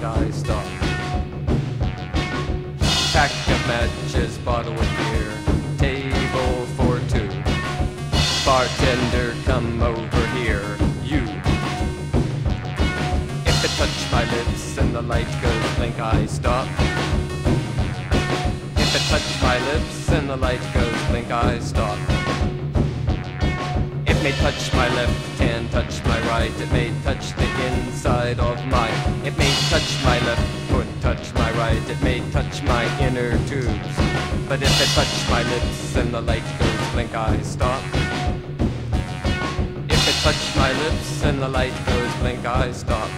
guy stuff. Pack of matches, bottle of beer, table for two. Bartender, come over here, you. If it touch my lips and the light goes blink, I stop. If it touch my lips and the light goes blink, I stop. It may touch my left hand, touch my right, it may touch the inside of my, it may touch my left foot, touch my right, it may touch my inner tubes. But if it touch my lips and the light goes blink, I stop. If it touch my lips and the light goes blink, I stop.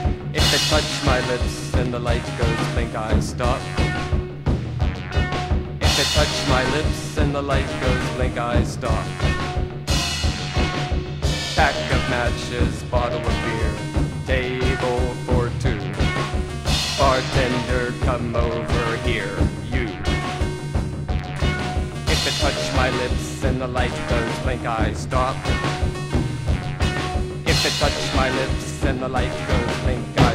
If it touch my lips and the light goes blink, I stop. If it touch my lips and the light goes blink, I stop. Pack of matches, bottle of beer, table for two. Bartender, come over here, you. If it touch my lips and the light goes blink, I stop. If it touch my lips and the light goes blink, I stop.